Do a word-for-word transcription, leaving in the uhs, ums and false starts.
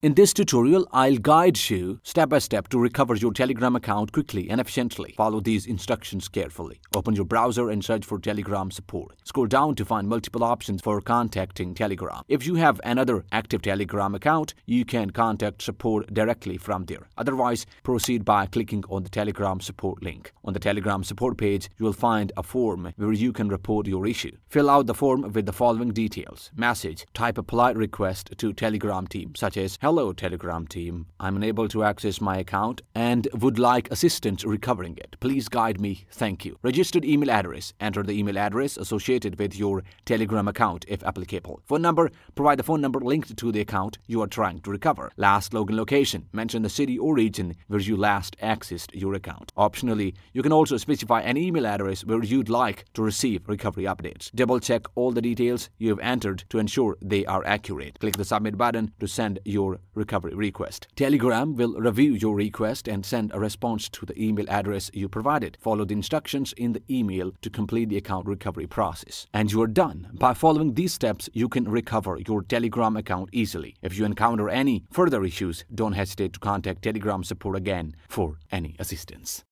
In this tutorial, I'll guide you step by step to recover your Telegram account quickly and efficiently. Follow these instructions carefully. Open your browser and search for Telegram support. Scroll down to find multiple options for contacting Telegram. If you have another active Telegram account, you can contact support directly from there. Otherwise, proceed by clicking on the Telegram support link. On the Telegram support page, you'll find a form where you can report your issue. Fill out the form with the following details. Message. Type a polite request to Telegram team, such as, "Hello Telegram team, I'm unable to access my account and would like assistance recovering it. Please guide me. Thank you." Registered email address. Enter the email address associated with your Telegram account if applicable. Phone number. Provide the phone number linked to the account you are trying to recover. Last login location. Mention the city or region where you last accessed your account. Optionally, you can also specify an email address where you'd like to receive recovery updates. Double check all the details you have entered to ensure they are accurate. Click the submit button to send your recovery request. Telegram will review your request and send a response to the email address you provided. Follow the instructions in the email to complete the account recovery process. And you are done. By following these steps, you can recover your Telegram account easily. If you encounter any further issues, don't hesitate to contact Telegram support again for any assistance.